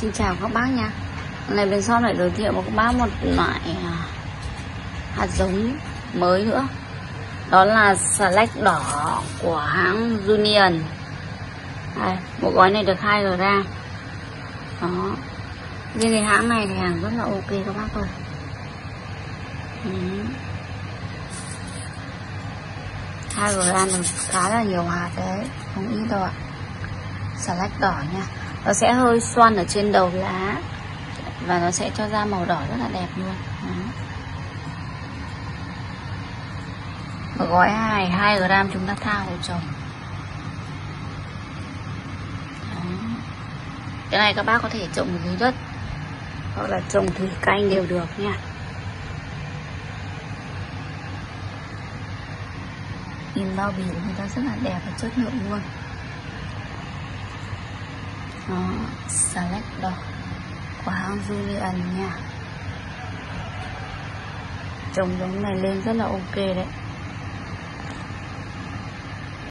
Xin chào các bác nha. Hôm nay bên shop lại giới thiệu với các bác một loại hạt giống mới nữa. Đó là xà lách đỏ của hãng Union. Đây, một gói này được 2 gram. Đó. Nhưng cái hãng này thì hàng rất là ok các bác ơi. Ừ. 2 gram là khá là nhiều hạt đấy, không ít đâu ạ. Xà lách đỏ nha. Nó sẽ hơi xoăn ở trên đầu lá và nó sẽ cho ra màu đỏ rất là đẹp luôn. Một gói 2 gram chúng ta thao vào trồng. Cái này các bác có thể trồng ở dưới đất hoặc là trồng thủy canh đều được nha. Nhìn bao bì của người ta rất là đẹp và chất lượng luôn. Đó, xà lách đỏ của hãng Union nha. Trồng giống này lên rất là ok đấy.